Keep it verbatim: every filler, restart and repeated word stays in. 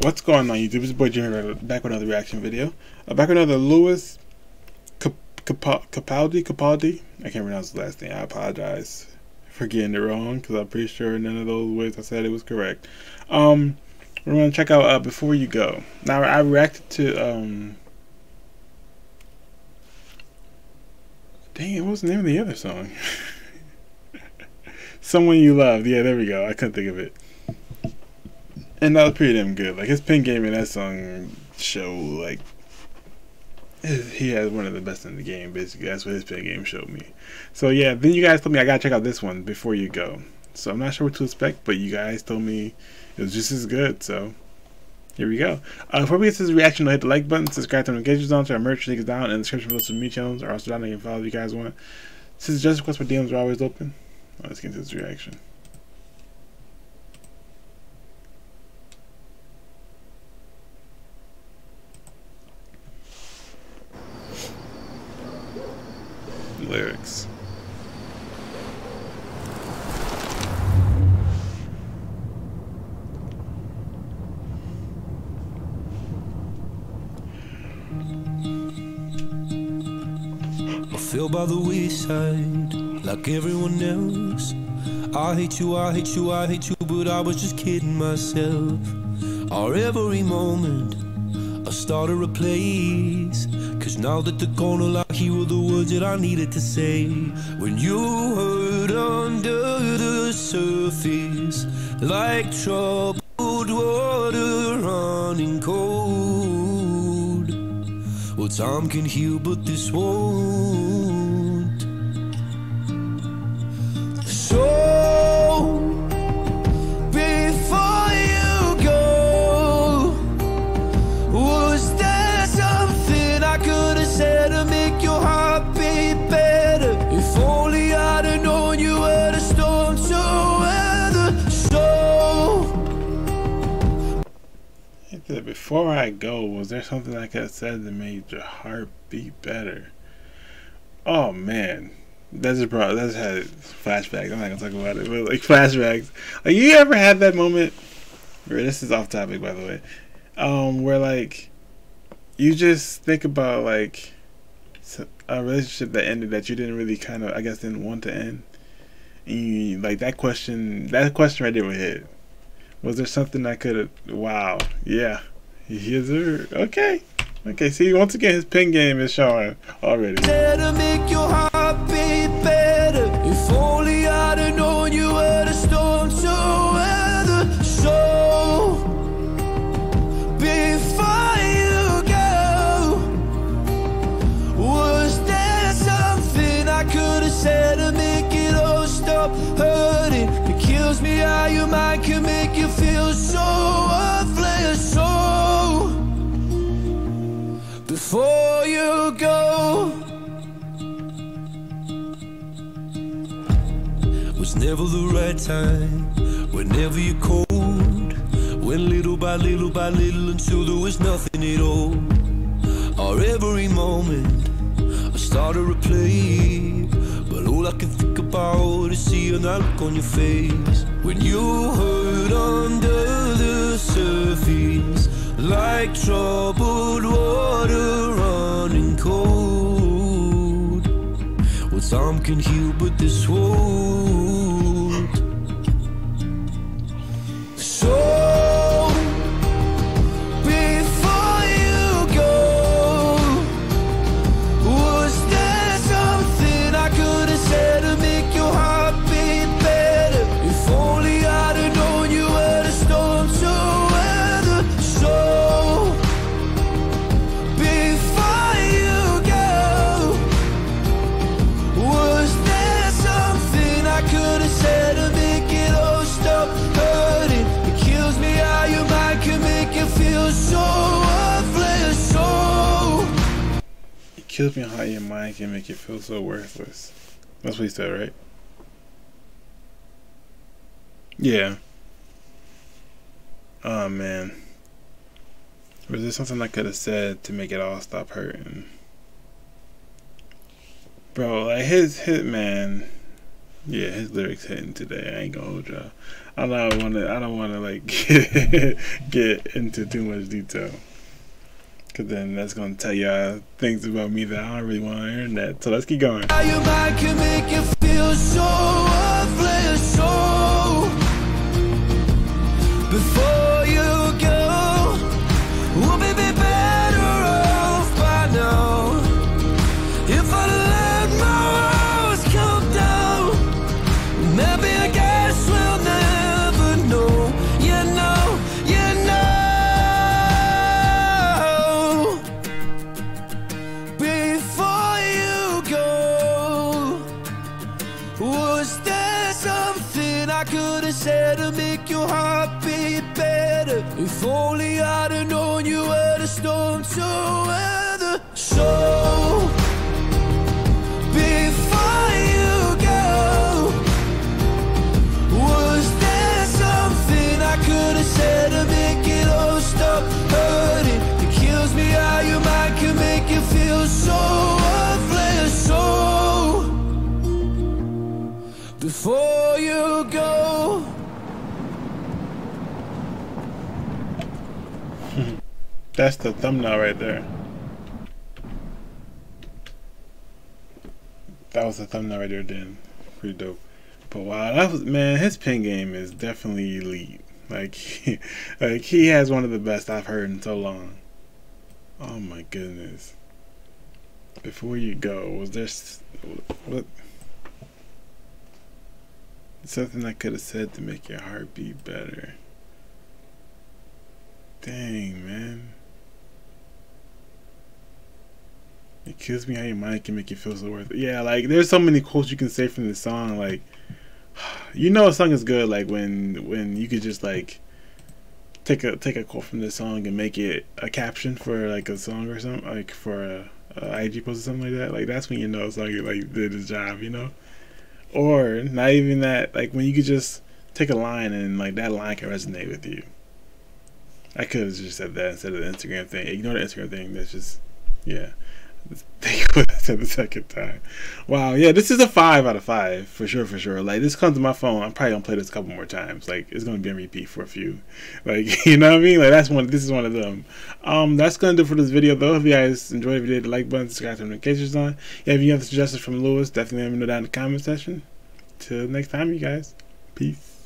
What's going on, YouTube? It's boy Junior back with another reaction video. Uh, back with another Lewis Cap Cap Capaldi. Capaldi. I can't pronounce his last name. I apologize for getting it wrong because I'm pretty sure none of those ways I said it was correct. Um, we're gonna check out uh, Before You Go. Now I reacted to um. Dang it! What was the name of the other song? Someone You Loved. Yeah, there we go. I couldn't think of it. And that was pretty damn good. Like, his pen game in that song show, like, he has one of the best in the game, basically. That's what his pen game showed me. So, yeah, then you guys told me I gotta check out this one, Before You Go. So, I'm not sure what to expect, but you guys told me it was just as good, so here we go. Uh, before we get to this reaction, hit the like button, subscribe to the notifications on, to our merch links down, and the description below some me channels are also down, and you can follow if you guys want. Since just requests for D Ms are always open, let's get into this reaction. Lyrics. I fell by the wayside like everyone else. I hate you, I hate you, I hate you, but I was just kidding myself. Our every moment I started a place, cause now that the corner like here were the words that I needed to say. When you heard under the surface, like troubled water running cold. Well, time can heal, but this won't. So before you go, was there something I could have said to make your heart beat better? If only I'd have known you were the storm to weather. So it said, before I go, was there something I could have said that made your heart beat better? Oh man. That's a problem. That's had flashbacks. I'm not gonna talk about it, but like flashbacks. Like, you ever had that moment where, this is off topic by the way, um, where like you just think about like a relationship that ended that you didn't really kind of, I guess, didn't want to end, and you, like that question, that question right there would hit. Was there something I could have? Wow. Yeah. Yes, sir. Okay. Okay. See, once again, his pen game is showing already. Your mind can make you feel so worthless. So before you go, was never the right time. Whenever you're cold, went little by little by little until there was nothing at all. Or every moment I start to replay, but all I can think about is seeing that look on your face. When you hurt under the surface, like troubled water running cold. Well, time can heal, but this won't. So kills me how your mind can make you feel so worthless. That's what he said, right? Yeah. Oh man. Was there something I could have said to make it all stop hurting? Bro, like his hitman, Yeah, his lyrics hitting today. I ain't gonna hold y'all. I don't wanna. I don't wanna like get, get into too much detail, cause then that's gonna tell y'all things about me that I don't really want to hear that. So let's keep going. How your mind can make you feel so worthless, so before you go, we'll be better off by now. If I let my walls come down, maybe I guess we'll never know. You know, you know. Before you go, was there something I could have said to make your heart beat better? If only I'd have known you were the storm to weather. So before you go. That's the thumbnail right there. That was the thumbnail right there then. Pretty dope. But wow, that was, man, his pen game is definitely elite. Like he, like he has one of the best I've heard in so long. Oh my goodness. Before you go, was there what? Something I could have said to make your heart beat better. Dang, man. It kills me how your mind can make you feel so worth it. Yeah, like there's so many quotes you can say from this song. Like, you know a song is good like when when you could just like take a take a quote from this song and make it a caption for like a song or something, like for a, a I G post or something like that. Like that's when you know a song you like did its job, you know. Or not even that, like when you could just take a line and like that line can resonate with you. I could have just said that instead of the Instagram thing. Ignore the Instagram thing. That's just, yeah. Thank you for that the second time. Wow, yeah, this is a five out of five for sure, for sure. Like this comes to my phone, I'm probably gonna play this a couple more times. Like it's gonna be on repeat for a few. Like you know what I mean? Like that's one. This is one of them. Um, that's gonna do for this video though. If you guys enjoyed the video, hit the like button, subscribe to the notifications on. Yeah, if you have suggestions from Lewis, definitely let me know down in the comment section. Till next time, you guys. Peace.